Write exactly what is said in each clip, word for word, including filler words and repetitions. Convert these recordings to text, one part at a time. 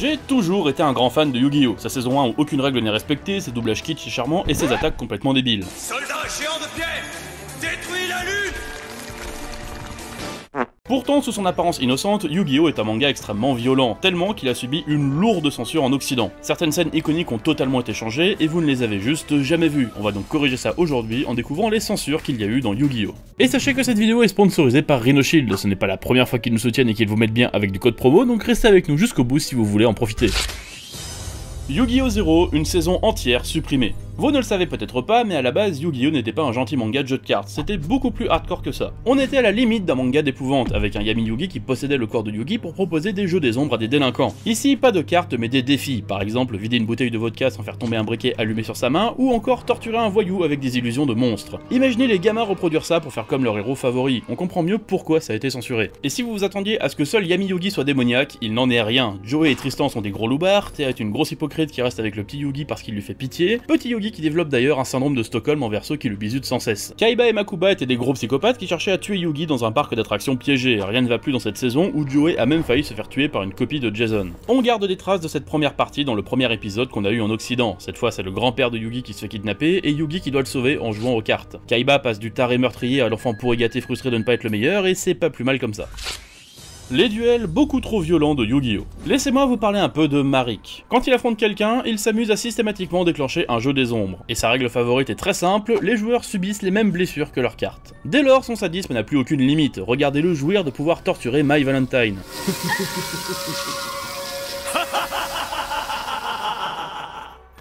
J'ai toujours été un grand fan de Yu-Gi-Oh! Sa saison un où aucune règle n'est respectée, ses doublages kitsch et charmants et ses attaques complètement débiles. Soldats géants de pierre, détruis la lune! Pourtant, sous son apparence innocente, Yu-Gi-Oh! est un manga extrêmement violent, tellement qu'il a subi une lourde censure en Occident. Certaines scènes iconiques ont totalement été changées et vous ne les avez juste jamais vues. On va donc corriger ça aujourd'hui en découvrant les censures qu'il y a eu dans Yu-Gi-Oh! Et sachez que cette vidéo est sponsorisée par RhinoShield, ce n'est pas la première fois qu'ils nous soutiennent et qu'ils vous mettent bien avec du code promo, donc restez avec nous jusqu'au bout si vous voulez en profiter. Yu-Gi-Oh! Zero, une saison entière supprimée. Vous ne le savez peut-être pas, mais à la base, Yu-Gi-Oh! N'était pas un gentil manga de jeu de cartes, c'était beaucoup plus hardcore que ça. On était à la limite d'un manga d'épouvante, avec un Yami Yugi qui possédait le corps de Yugi pour proposer des jeux des ombres à des délinquants. Ici, pas de cartes, mais des défis, par exemple vider une bouteille de vodka sans faire tomber un briquet allumé sur sa main, ou encore torturer un voyou avec des illusions de monstres. Imaginez les gamins reproduire ça pour faire comme leur héros favori, on comprend mieux pourquoi ça a été censuré. Et si vous vous attendiez à ce que seul Yami Yugi soit démoniaque, il n'en est rien. Joey et Tristan sont des gros loupards, Téa est une grosse hypocrite qui reste avec le petit Yugi parce qu'il lui fait pitié, petit Yugi qui développe d'ailleurs un syndrome de Stockholm envers ceux qui le bizutent sans cesse. Kaiba et Mokuba étaient des gros psychopathes qui cherchaient à tuer Yugi dans un parc d'attractions piégé. Rien ne va plus dans cette saison où Joey a même failli se faire tuer par une copie de Jason. On garde des traces de cette première partie dans le premier épisode qu'on a eu en Occident. Cette fois, c'est le grand-père de Yugi qui se fait kidnapper et Yugi qui doit le sauver en jouant aux cartes. Kaiba passe du taré meurtrier à l'enfant pourri gâté frustré de ne pas être le meilleur et c'est pas plus mal comme ça. Les duels beaucoup trop violents de Yu-Gi-Oh! Laissez-moi vous parler un peu de Marik. Quand il affronte quelqu'un, il s'amuse à systématiquement déclencher un jeu des ombres, et sa règle favorite est très simple, les joueurs subissent les mêmes blessures que leurs cartes. Dès lors, son sadisme n'a plus aucune limite, regardez-le jouir de pouvoir torturer Mai Valentine.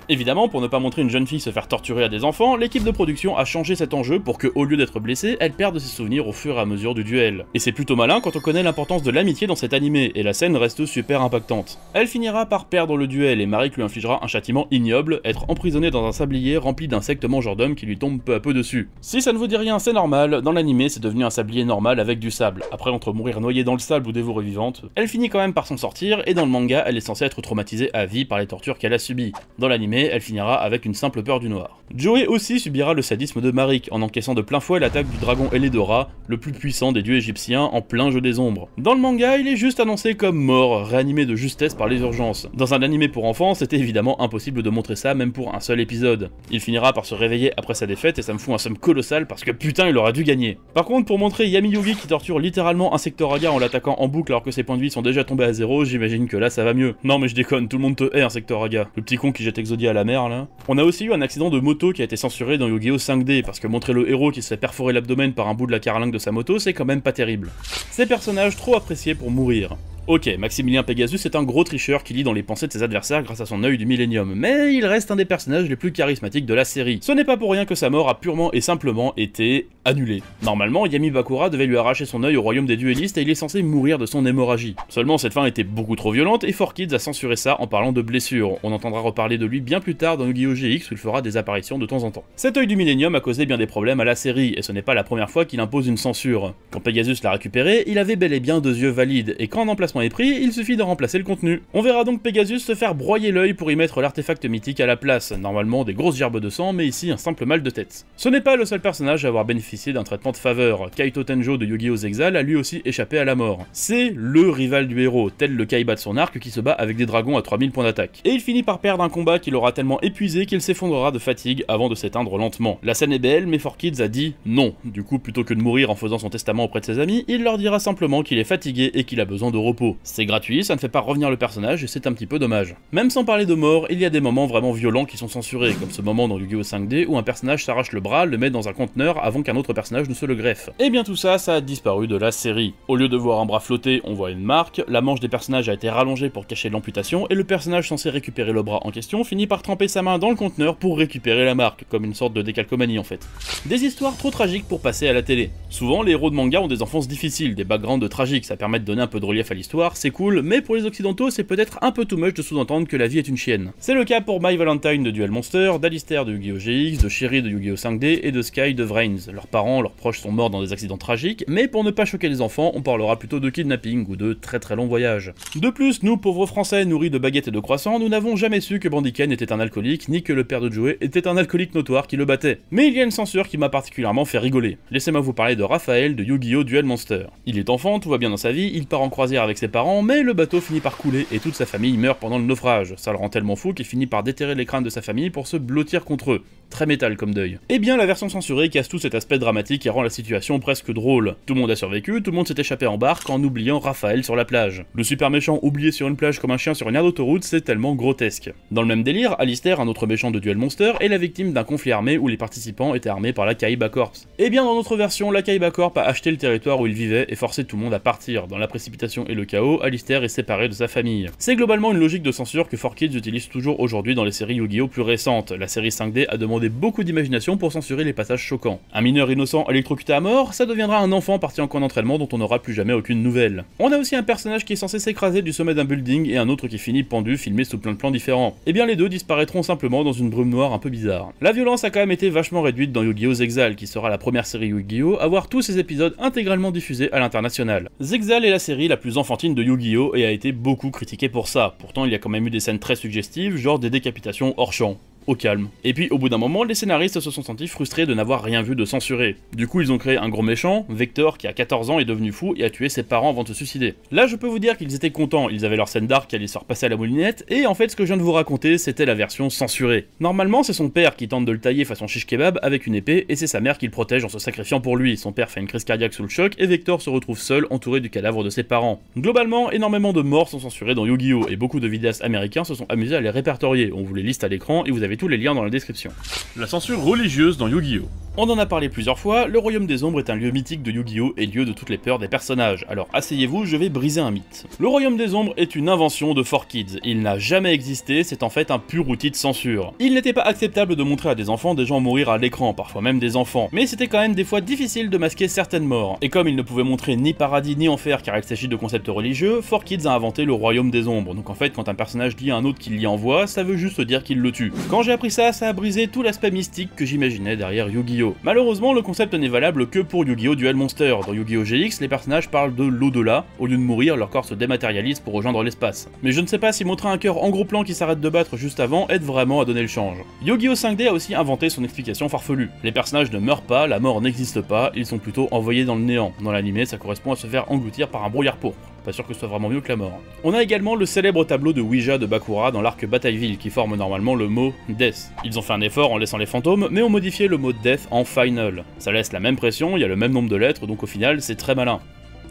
Évidemment, pour ne pas montrer une jeune fille se faire torturer à des enfants, l'équipe de production a changé cet enjeu pour que, au lieu d'être blessée, elle perde ses souvenirs au fur et à mesure du duel. Et c'est plutôt malin quand on connaît l'importance de l'amitié dans cet animé, et la scène reste super impactante. Elle finira par perdre le duel et Marik lui infligera un châtiment ignoble, être emprisonnée dans un sablier rempli d'insectes mangeurs d'hommes qui lui tombent peu à peu dessus. Si ça ne vous dit rien, c'est normal, dans l'animé c'est devenu un sablier normal avec du sable. Après, entre mourir noyée dans le sable ou dévorée vivante, elle finit quand même par s'en sortir, et dans le manga, elle est censée être traumatisée à vie par les tortures qu'elle a subies. Dans l'animé, elle finira avec une simple peur du noir. Joey aussi subira le sadisme de Marik en encaissant de plein fouet l'attaque du dragon Eledora, le plus puissant des dieux égyptiens en plein jeu des ombres. Dans le manga, il est juste annoncé comme mort, réanimé de justesse par les urgences. Dans un animé pour enfants, c'était évidemment impossible de montrer ça même pour un seul épisode. Il finira par se réveiller après sa défaite et ça me fout un somme colossal parce que putain il aura dû gagner. Par contre, pour montrer Yami Yugi qui torture littéralement un Sectoraga en l'attaquant en boucle alors que ses points de vie sont déjà tombés à zéro, j'imagine que là ça va mieux. Non mais je déconne, tout le monde te hait un Sectoraga. Le petit con qui jette Exodia à la mer là. On a aussi eu un accident de moto qui a été censuré dans Yu-Gi-Oh! cinq D parce que montrer le héros qui se fait perforer l'abdomen par un bout de la carlingue de sa moto, c'est quand même pas terrible. Ces personnages trop appréciés pour mourir. Ok, Maximilian Pegasus est un gros tricheur qui lit dans les pensées de ses adversaires grâce à son œil du millénium, mais il reste un des personnages les plus charismatiques de la série. Ce n'est pas pour rien que sa mort a purement et simplement été annulée. Normalement, Yami Bakura devait lui arracher son œil au royaume des duellistes et il est censé mourir de son hémorragie. Seulement, cette fin était beaucoup trop violente et four kids a censuré ça en parlant de blessures. On entendra reparler de lui bien plus tard dans Yu-Gi-Oh! G X où il fera des apparitions de temps en temps. Cet œil du millénium a causé bien des problèmes à la série et ce n'est pas la première fois qu'il impose une censure. Quand Pegasus l'a récupéré, il avait bel et bien deux yeux valides et quand en emplacement est pris, il suffit de remplacer le contenu. On verra donc Pegasus se faire broyer l'œil pour y mettre l'artefact mythique à la place, normalement des grosses gerbes de sang, mais ici un simple mal de tête. Ce n'est pas le seul personnage à avoir bénéficié d'un traitement de faveur, Kaito Tenjo de Yu-Gi-Oh! Exal a lui aussi échappé à la mort. C'est LE rival du héros, tel le Kaiba de son arc qui se bat avec des dragons à trois mille points d'attaque. Et il finit par perdre un combat qu'il aura tellement épuisé qu'il s'effondrera de fatigue avant de s'éteindre lentement. La scène est belle, mais four kids a dit non. Du coup, plutôt que de mourir en faisant son testament auprès de ses amis, il leur dira simplement qu'il est fatigué et qu'il a besoin de repos. C'est gratuit, ça ne fait pas revenir le personnage et c'est un petit peu dommage. Même sans parler de mort, il y a des moments vraiment violents qui sont censurés, comme ce moment dans Yu-Gi-Oh! cinq D où un personnage s'arrache le bras, le met dans un conteneur avant qu'un autre personnage ne se le greffe. Et bien tout ça, ça a disparu de la série. Au lieu de voir un bras flotter, on voit une marque, la manche des personnages a été rallongée pour cacher l'amputation et le personnage censé récupérer le bras en question finit par tremper sa main dans le conteneur pour récupérer la marque, comme une sorte de décalcomanie en fait. Des histoires trop tragiques pour passer à la télé. Souvent, les héros de manga ont des enfances difficiles, des backgrounds tragiques, ça permet de donner un peu de relief à l'histoire. C'est cool, mais pour les occidentaux, c'est peut-être un peu too much de sous-entendre que la vie est une chienne. C'est le cas pour Mai Valentine de Duel Monster, d'Alister de Yu-Gi-Oh! G X, de Sherry de Yu-Gi-Oh! cinq D et de Sky de Vrains. Leurs parents, leurs proches sont morts dans des accidents tragiques, mais pour ne pas choquer les enfants, on parlera plutôt de kidnapping ou de très très longs voyages. De plus, nous pauvres français nourris de baguettes et de croissants, nous n'avons jamais su que Bandiken était un alcoolique, ni que le père de Joey était un alcoolique notoire qui le battait. Mais il y a une censure qui m'a particulièrement fait rigoler. Laissez-moi vous parler de Raphaël de Yu-Gi-Oh! Duel Monster. Il est enfant, tout va bien dans sa vie, il part en croisière avec avec ses parents, mais le bateau finit par couler et toute sa famille meurt pendant le naufrage. Ça le rend tellement fou qu'il finit par déterrer les crânes de sa famille pour se blottir contre eux. Très métal comme deuil. Eh bien, la version censurée casse tout cet aspect dramatique et rend la situation presque drôle. Tout le monde a survécu, tout le monde s'est échappé en barque en oubliant Raphaël sur la plage. Le super méchant oublié sur une plage comme un chien sur une aire d'autoroute, c'est tellement grotesque. Dans le même délire, Alister, un autre méchant de Duel Monster, est la victime d'un conflit armé où les participants étaient armés par la Kaiba Corps. Eh bien, dans notre version, la Kaiba Corp a acheté le territoire où il vivait et forcé tout le monde à partir. Dans la précipitation et le chaos, Alister est séparé de sa famille. C'est globalement une logique de censure que four kids utilise toujours aujourd'hui dans les séries Yu-Gi-Oh plus récentes. La série cinq D a demandé beaucoup d'imagination pour censurer les passages choquants. Un mineur innocent électrocuté à mort, ça deviendra un enfant parti en camp d'entraînement dont on n'aura plus jamais aucune nouvelle. On a aussi un personnage qui est censé s'écraser du sommet d'un building et un autre qui finit pendu, filmé sous plein de plans différents. Eh bien les deux disparaîtront simplement dans une brume noire un peu bizarre. La violence a quand même été vachement réduite dans Yu-Gi-Oh! Zexal, qui sera la première série Yu-Gi-Oh! à voir tous ses épisodes intégralement diffusés à l'international. Zexal est la série la plus enfantine de Yu-Gi-Oh! et a été beaucoup critiquée pour ça. Pourtant il y a quand même eu des scènes très suggestives, genre des décapitations hors champ. Au calme. Et puis au bout d'un moment, les scénaristes se sont sentis frustrés de n'avoir rien vu de censuré. Du coup, ils ont créé un gros méchant, Vector, qui à quatorze ans est devenu fou et a tué ses parents avant de se suicider. Là, je peux vous dire qu'ils étaient contents, ils avaient leur scène d'arc qui allait se repasser à la moulinette, et en fait, ce que je viens de vous raconter, c'était la version censurée. Normalement, c'est son père qui tente de le tailler façon shish kebab avec une épée, et c'est sa mère qui le protège en se sacrifiant pour lui. Son père fait une crise cardiaque sous le choc, et Vector se retrouve seul, entouré du cadavre de ses parents. Globalement, énormément de morts sont censurées dans Yu-Gi-Oh! Et beaucoup de vidéastes américains se sont amusés à les répertorier. On vous les liste à l'écran et vous avez tous les liens dans la description. La censure religieuse dans Yu-Gi-Oh! On en a parlé plusieurs fois, le Royaume des Ombres est un lieu mythique de Yu-Gi-Oh! et lieu de toutes les peurs des personnages, alors asseyez-vous, je vais briser un mythe. Le Royaume des Ombres est une invention de four kids, il n'a jamais existé, c'est en fait un pur outil de censure. Il n'était pas acceptable de montrer à des enfants des gens mourir à l'écran, parfois même des enfants, mais c'était quand même des fois difficile de masquer certaines morts, et comme ils ne pouvaient montrer ni paradis ni enfer car il s'agit de concepts religieux, four kids a inventé le Royaume des Ombres, donc en fait quand un personnage dit à un autre qu'il l'y envoie, ça veut juste dire qu'il le tue. Quand j'ai appris ça, ça a brisé tout l'aspect mystique que j'imaginais derrière Yu-Gi-Oh! Malheureusement, le concept n'est valable que pour Yu-Gi-Oh! Duel Monster. Dans Yu-Gi-Oh! G X, les personnages parlent de l'au-delà. Au lieu de mourir, leur corps se dématérialise pour rejoindre l'espace. Mais je ne sais pas si montrer un cœur en gros plan qui s'arrête de battre juste avant aide vraiment à donner le change. Yu-Gi-Oh! cinq D a aussi inventé son explication farfelue. Les personnages ne meurent pas, la mort n'existe pas, ils sont plutôt envoyés dans le néant. Dans l'animé, ça correspond à se faire engloutir par un brouillard pourpre. Pas sûr que ce soit vraiment mieux que la mort. On a également le célèbre tableau de Ouija de Bakura dans l'arc Batailleville qui forme normalement le mot Death. Ils ont fait un effort en laissant les fantômes, mais ont modifié le mot Death en Final. Ça laisse la même pression, il y a le même nombre de lettres, donc au final c'est très malin.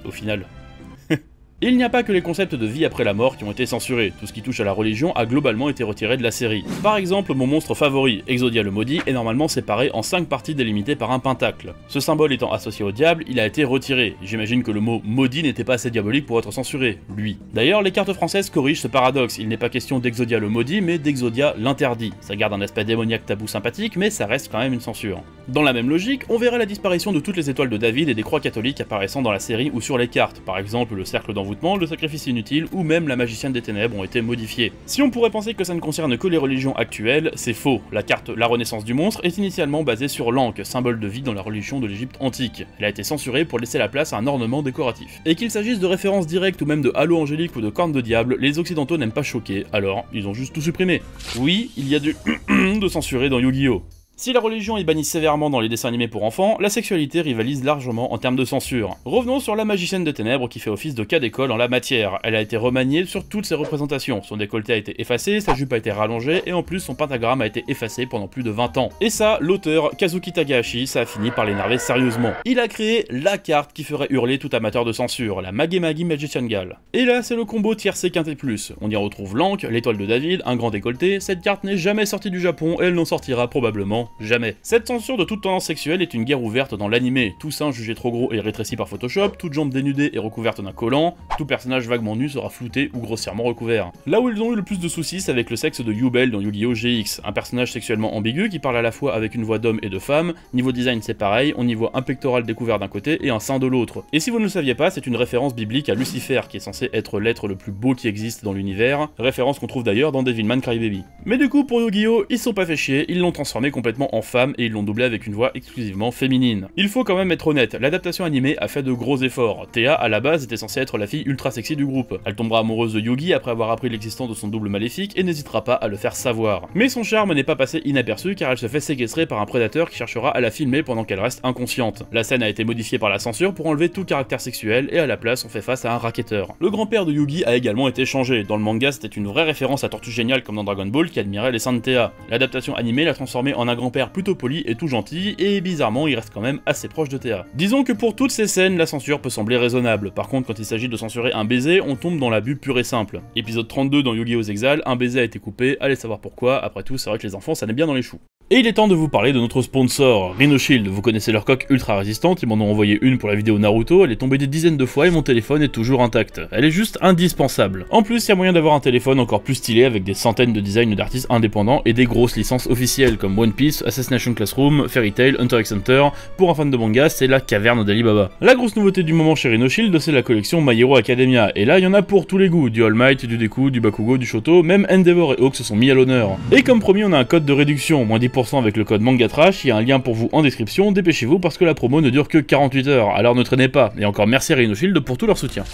Au final. Il n'y a pas que les concepts de vie après la mort qui ont été censurés, tout ce qui touche à la religion a globalement été retiré de la série. Par exemple, mon monstre favori, Exodia le maudit, est normalement séparé en cinq parties délimitées par un pentacle. Ce symbole étant associé au diable, il a été retiré. J'imagine que le mot maudit n'était pas assez diabolique pour être censuré, lui. D'ailleurs, les cartes françaises corrigent ce paradoxe, il n'est pas question d'Exodia le maudit, mais d'Exodia l'interdit. Ça garde un aspect démoniaque tabou sympathique, mais ça reste quand même une censure. Dans la même logique, on verrait la disparition de toutes les étoiles de David et des croix catholiques apparaissant dans la série ou sur les cartes, par exemple le cercle d'envoi, le sacrifice inutile ou même la magicienne des ténèbres ont été modifiés. Si on pourrait penser que ça ne concerne que les religions actuelles, c'est faux. La carte La Renaissance du monstre est initialement basée sur l'Ankh, symbole de vie dans la religion de l'Égypte antique. Elle a été censurée pour laisser la place à un ornement décoratif. Et qu'il s'agisse de références directes ou même de halo angélique ou de cornes de diable, les occidentaux n'aiment pas choquer, alors ils ont juste tout supprimé. Oui, il y a du de censuré dans Yu-Gi-Oh! Si la religion est bannie sévèrement dans les dessins animés pour enfants, la sexualité rivalise largement en termes de censure. Revenons sur la magicienne des ténèbres qui fait office de cas d'école en la matière. Elle a été remaniée sur toutes ses représentations, son décolleté a été effacé, sa jupe a été rallongée et en plus son pentagramme a été effacé pendant plus de vingt ans. Et ça, l'auteur Kazuki Takahashi, ça a fini par l'énerver sérieusement. Il a créé la carte qui ferait hurler tout amateur de censure, la Magemagi Magician Gal. Et là, c'est le combo tiercé quinté plus. On y retrouve l'Ankh, l'étoile de David, un grand décolleté, cette carte n'est jamais sortie du Japon et elle n'en sortira probablement jamais. Cette censure de toute tendance sexuelle est une guerre ouverte dans l'animé. Tout sein jugé trop gros et rétréci par Photoshop, toute jambe dénudée et recouverte d'un collant, tout personnage vaguement nu sera flouté ou grossièrement recouvert. Là où ils ont eu le plus de soucis, c'est avec le sexe de Yubel dans Yu-Gi-Oh! G X, un personnage sexuellement ambigu qui parle à la fois avec une voix d'homme et de femme. Niveau design c'est pareil, on y voit un pectoral découvert d'un côté et un sein de l'autre. Et si vous ne le saviez pas, c'est une référence biblique à Lucifer qui est censé être l'être le plus beau qui existe dans l'univers, référence qu'on trouve d'ailleurs dans Devilman Crybaby. Mais du coup pour Yu-Gi-Oh! Ils sont pas fait chier, ils l'ont transformé complètement complètement en femme et ils l'ont doublé avec une voix exclusivement féminine. Il faut quand même être honnête, l'adaptation animée a fait de gros efforts. Téa à la base était censée être la fille ultra sexy du groupe. Elle tombera amoureuse de Yugi après avoir appris l'existence de son double maléfique et n'hésitera pas à le faire savoir. Mais son charme n'est pas passé inaperçu car elle se fait séquestrer par un prédateur qui cherchera à la filmer pendant qu'elle reste inconsciente. La scène a été modifiée par la censure pour enlever tout caractère sexuel et à la place on fait face à un racketteur. Le grand-père de Yugi a également été changé. Dans le manga c'était une vraie référence à Tortue Géniale comme dans Dragon Ball qui admirait les seins de Téa. L'adaptation animée l'a transformé en un grand-père plutôt poli et tout gentil et bizarrement il reste quand même assez proche de Téa. Disons que pour toutes ces scènes la censure peut sembler raisonnable, par contre quand il s'agit de censurer un baiser on tombe dans l'abus pur et simple. Épisode trente-deux dans Yu-Gi-Oh! Exal, un baiser a été coupé, allez savoir pourquoi, après tout c'est vrai que les enfants ça n'est bien dans les choux. Et il est temps de vous parler de notre sponsor, RhinoShield. Vous connaissez leur coque ultra résistante, ils m'en ont envoyé une pour la vidéo Naruto, elle est tombée des dizaines de fois et mon téléphone est toujours intact. Elle est juste indispensable. En plus, il y a moyen d'avoir un téléphone encore plus stylé avec des centaines de designs d'artistes indépendants et des grosses licences officielles comme One Piece, Assassination Classroom, Fairy Tail, Hunter x Hunter. Pour un fan de manga, c'est la caverne d'Alibaba. La grosse nouveauté du moment chez RhinoShield, c'est la collection My Hero Academia. Et là, il y en a pour tous les goûts, du All Might, du Deku, du Bakugo, du Shoto, même Endeavor et Hawk se sont mis à l'honneur. Et comme promis, on a un code de réduction, moins dix pour cent avec le code Manga Trash, il y a un lien pour vous en description, dépêchez-vous parce que la promo ne dure que quarante-huit heures, alors ne traînez pas, et encore merci à RhinoShield pour tout leur soutien.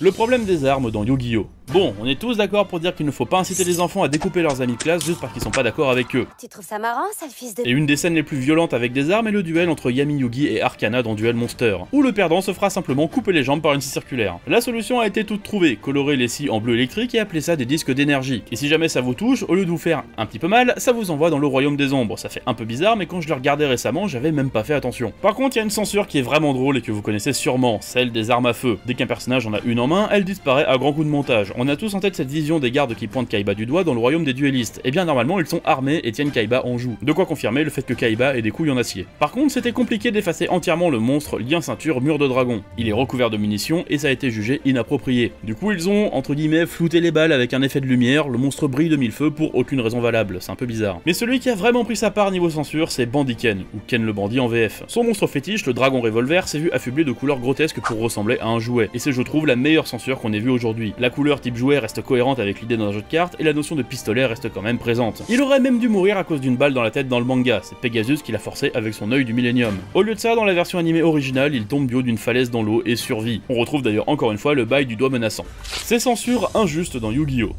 Le problème des armes dans Yu-Gi-Oh! Bon, on est tous d'accord pour dire qu'il ne faut pas inciter les enfants à découper leurs amis de classe juste parce qu'ils sont pas d'accord avec eux. Tu trouves ça marrant, sale fils de... Et une des scènes les plus violentes avec des armes est le duel entre Yami Yugi et Arcana dans Duel Monster, où le perdant se fera simplement couper les jambes par une scie circulaire. La solution a été toute trouvée, colorer les scies en bleu électrique et appeler ça des disques d'énergie. Et si jamais ça vous touche, au lieu de vous faire un petit peu mal, ça vous envoie dans le royaume des ombres. Ça fait un peu bizarre, mais quand je le regardais récemment, j'avais même pas fait attention. Par contre, il y a une censure qui est vraiment drôle et que vous connaissez sûrement, celle des armes à feu. Dès qu'un personnage en a une en main, elle disparaît à grands coups de montage. On a tous en tête cette vision des gardes qui pointent Kaiba du doigt dans le royaume des duellistes. Et bien normalement ils sont armés et tiennent Kaiba en joue. De quoi confirmer le fait que Kaiba ait des couilles en acier. Par contre c'était compliqué d'effacer entièrement le monstre lien ceinture mur de dragon. Il est recouvert de munitions et ça a été jugé inapproprié. Du coup ils ont entre guillemets flouté les balles avec un effet de lumière, le monstre brille de mille feux pour aucune raison valable, c'est un peu bizarre. Mais celui qui a vraiment pris sa part niveau censure c'est Bandit Ken, ou Ken le bandit en V F. Son monstre fétiche, le dragon revolver, s'est vu affublé de couleurs grotesques pour ressembler à un jouet. Et c'est je trouve la meilleure censure qu'on ait vue aujourd'hui. La couleur type jouet reste cohérente avec l'idée d'un jeu de cartes et la notion de pistolet reste quand même présente. Il aurait même dû mourir à cause d'une balle dans la tête dans le manga, c'est Pegasus qui l'a forcé avec son œil du millénium. Au lieu de ça, dans la version animée originale, il tombe bio d'une falaise dans l'eau et survit. On retrouve d'ailleurs encore une fois le bail du doigt menaçant. Ces censures injustes dans Yu-Gi-Oh!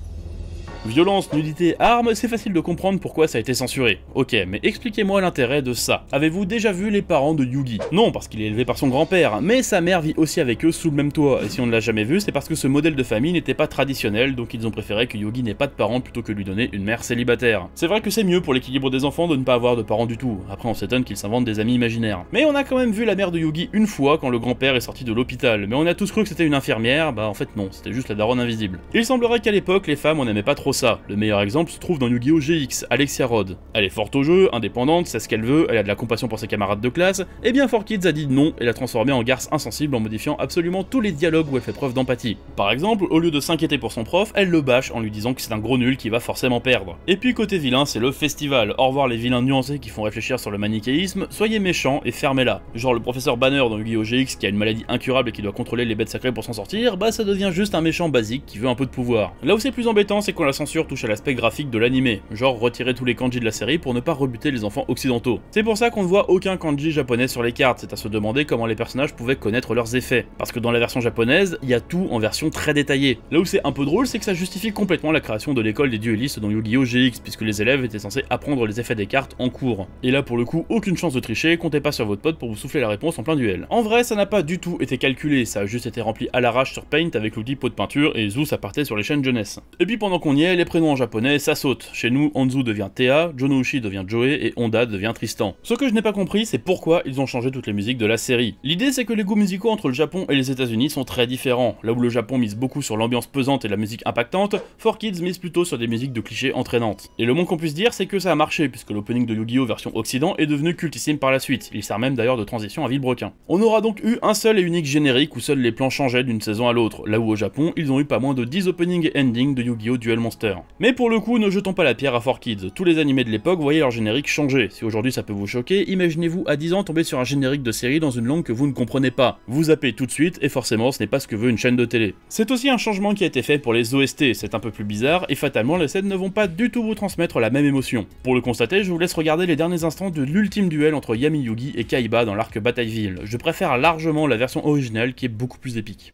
Violence, nudité, armes, c'est facile de comprendre pourquoi ça a été censuré. Ok, mais expliquez-moi l'intérêt de ça. Avez-vous déjà vu les parents de Yugi? Non, parce qu'il est élevé par son grand-père, mais sa mère vit aussi avec eux sous le même toit, et si on ne l'a jamais vu, c'est parce que ce modèle de famille n'était pas traditionnel, donc ils ont préféré que Yugi n'ait pas de parents plutôt que lui donner une mère célibataire. C'est vrai que c'est mieux pour l'équilibre des enfants de ne pas avoir de parents du tout, après on s'étonne qu'ils s'inventent des amis imaginaires. Mais on a quand même vu la mère de Yugi une fois quand le grand-père est sorti de l'hôpital, mais on a tous cru que c'était une infirmière, bah en fait non, c'était juste la daronne invisible. Il semblerait qu'à l'époque, les femmes on n'aimait pas trop ça. Le meilleur exemple se trouve dans Yu-Gi-Oh! G X, Alexia Rhodes. Elle est forte au jeu, indépendante, sait ce qu'elle veut, elle a de la compassion pour ses camarades de classe, et bien four kids a dit non et l'a transformée en garce insensible en modifiant absolument tous les dialogues où elle fait preuve d'empathie. Par exemple, au lieu de s'inquiéter pour son prof, elle le bâche en lui disant que c'est un gros nul qui va forcément perdre. Et puis côté vilain, c'est le festival. Au revoir les vilains nuancés qui font réfléchir sur le manichéisme, soyez méchants et fermez-la. Genre le professeur Banner dans Yu-Gi-Oh! G X qui a une maladie incurable et qui doit contrôler les bêtes sacrées pour s'en sortir, bah ça devient juste un méchant basique qui veut un peu de pouvoir. Là où c'est plus embêtant, c'est quand la censure touche à l'aspect graphique de l'animé, genre retirer tous les kanji de la série pour ne pas rebuter les enfants occidentaux. C'est pour ça qu'on ne voit aucun kanji japonais sur les cartes, c'est à se demander comment les personnages pouvaient connaître leurs effets. Parce que dans la version japonaise, il y a tout en version très détaillée. Là où c'est un peu drôle, c'est que ça justifie complètement la création de l'école des duellistes dans Yu-Gi-Oh! G X, puisque les élèves étaient censés apprendre les effets des cartes en cours. Et là pour le coup, aucune chance de tricher, comptez pas sur votre pote pour vous souffler la réponse en plein duel. En vrai, ça n'a pas du tout été calculé, ça a juste été rempli à l'arrache sur Paint avec l'outil pot de peinture et zou ça partait sur les chaînes jeunesse. Et puis pendant qu'on y est, les prénoms en japonais ça saute. Chez nous, Anzu devient Téa, Jonouchi devient Joey et Honda devient Tristan. Ce que je n'ai pas compris, c'est pourquoi ils ont changé toutes les musiques de la série. L'idée c'est que les goûts musicaux entre le Japon et les États-Unis sont très différents. Là où le Japon mise beaucoup sur l'ambiance pesante et la musique impactante, four kids mise plutôt sur des musiques de clichés entraînantes. Et le moins qu'on puisse dire, c'est que ça a marché puisque l'opening de Yu-Gi-Oh! Version Occident est devenu cultissime par la suite. Il sert même d'ailleurs de transition à Villebrequin. On aura donc eu un seul et unique générique où seuls les plans changeaient d'une saison à l'autre. Là où au Japon, ils ont eu pas moins de dix openings et endings de Yu-Gi-Oh! Duel Monster. Monster. Mais pour le coup, ne jetons pas la pierre à four kids. Tous les animés de l'époque voyaient leur générique changer. Si aujourd'hui ça peut vous choquer, imaginez-vous à dix ans tomber sur un générique de série dans une langue que vous ne comprenez pas. Vous zappez tout de suite et forcément ce n'est pas ce que veut une chaîne de télé. C'est aussi un changement qui a été fait pour les O S T, c'est un peu plus bizarre et fatalement les scènes ne vont pas du tout vous transmettre la même émotion. Pour le constater, je vous laisse regarder les derniers instants de l'ultime duel entre Yami Yugi et Kaiba dans l'arc Batailleville. Je préfère largement la version originale qui est beaucoup plus épique.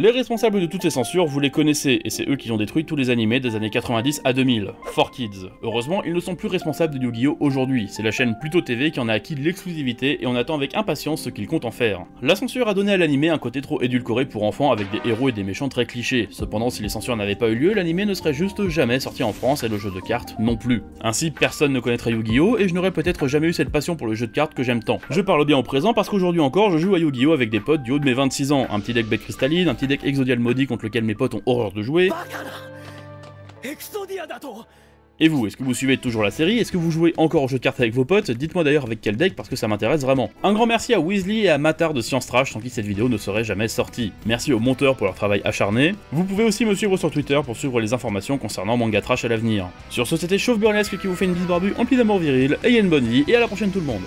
Les responsables de toutes ces censures, vous les connaissez, et c'est eux qui ont détruit tous les animés des années quatre-vingt-dix à deux mille, four kids. Heureusement, ils ne sont plus responsables de Yu-Gi-Oh aujourd'hui, c'est la chaîne Pluto T V qui en a acquis l'exclusivité et on attend avec impatience ce qu'ils comptent en faire. La censure a donné à l'animé un côté trop édulcoré pour enfants avec des héros et des méchants très clichés. Cependant, si les censures n'avaient pas eu lieu, l'animé ne serait juste jamais sorti en France et le jeu de cartes non plus. Ainsi, personne ne connaîtrait Yu-Gi-Oh et je n'aurais peut-être jamais eu cette passion pour le jeu de cartes que j'aime tant. Je parle bien au présent parce qu'aujourd'hui encore, je joue à Yu-Gi-Oh avec des potes du haut de mes vingt-six ans, un petit deck bec cristalline, un petit deck Exodia maudit contre lequel mes potes ont horreur de jouer. Et vous, est-ce que vous suivez toujours la série? Est-ce que vous jouez encore au jeu de cartes avec vos potes? Dites-moi d'ailleurs avec quel deck parce que ça m'intéresse vraiment. Un grand merci à Weasley et à Mattar de Science Trash sans qui cette vidéo ne serait jamais sortie. Merci aux monteurs pour leur travail acharné. Vous pouvez aussi me suivre sur Twitter pour suivre les informations concernant Manga Trash à l'avenir. Sur ce, c'était Chauve Burlesque qui vous fait une bise barbue emplie d'amour viril. Ayez une bonne vie et à la prochaine tout le monde.